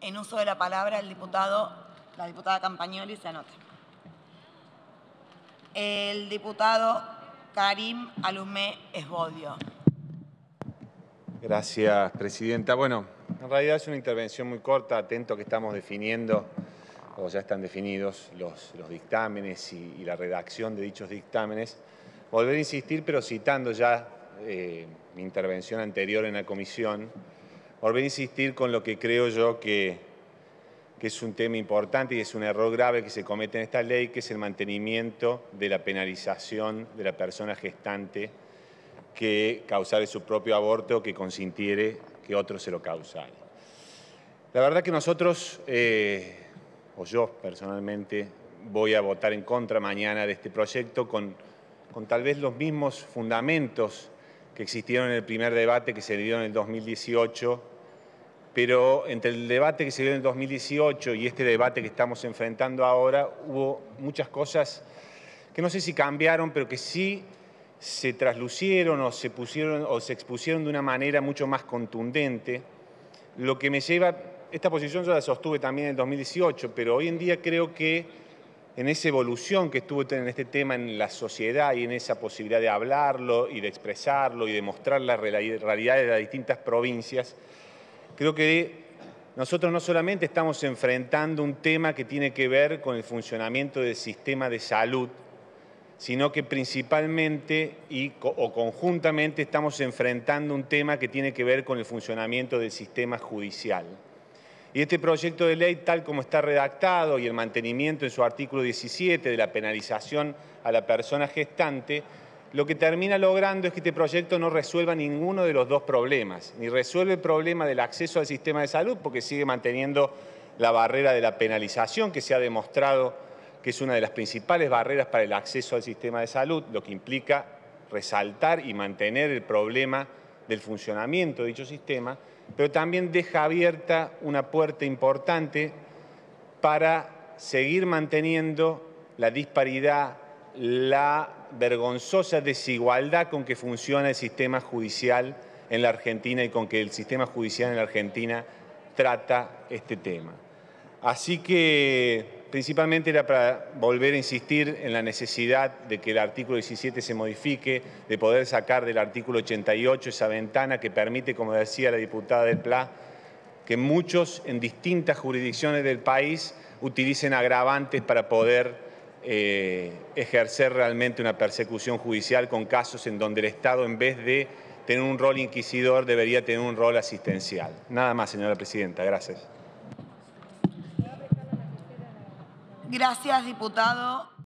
En uso de la palabra, la diputada Campagnoli se anota. El diputado Karim Alumé Esbodio. Gracias, presidenta. Bueno, en realidad es una intervención muy corta, atento que estamos definiendo, o ya están definidos, los dictámenes y la redacción de dichos dictámenes. Volver a insistir, pero citando ya mi intervención anterior en la comisión, volver a insistir con lo que creo yo que es un tema importante y es un error grave que se comete en esta ley, que es el mantenimiento de la penalización de la persona gestante que causare su propio aborto o que consintiere que otro se lo causare. La verdad que nosotros, o yo personalmente, voy a votar en contra mañana de este proyecto con tal vez los mismos fundamentos que existieron en el primer debate que se dio en el 2018, pero entre el debate que se dio en el 2018 y este debate que estamos enfrentando ahora hubo muchas cosas que no sé si cambiaron, pero que sí se traslucieron o se pusieron o se expusieron de una manera mucho más contundente, lo que me lleva, esta posición yo la sostuve también en el 2018, pero hoy en día creo que en esa evolución que estuvo en este tema en la sociedad y en esa posibilidad de hablarlo y de expresarlo y de mostrar la realidad de las distintas provincias, creo que nosotros no solamente estamos enfrentando un tema que tiene que ver con el funcionamiento del sistema de salud, sino que principalmente o conjuntamente estamos enfrentando un tema que tiene que ver con el funcionamiento del sistema judicial. Y este proyecto de ley, tal como está redactado y el mantenimiento en su artículo 17 de la penalización a la persona gestante, lo que termina logrando es que este proyecto no resuelva ninguno de los dos problemas, ni resuelve el problema del acceso al sistema de salud, porque sigue manteniendo la barrera de la penalización que se ha demostrado que es una de las principales barreras para el acceso al sistema de salud, lo que implica resaltar y mantener el problema del funcionamiento de dicho sistema, pero también deja abierta una puerta importante para seguir manteniendo la disparidad, la vergonzosa desigualdad con que funciona el sistema judicial en la Argentina y con que el sistema judicial en la Argentina trata este tema. Así que principalmente era para volver a insistir en la necesidad de que el artículo 17 se modifique, de poder sacar del artículo 88 esa ventana que permite, como decía la diputada del PLA, que muchos en distintas jurisdicciones del país utilicen agravantes para poder ejercer realmente una persecución judicial con casos en donde el Estado, en vez de tener un rol inquisidor, debería tener un rol asistencial. Nada más, señora presidenta. Gracias. Gracias, diputado.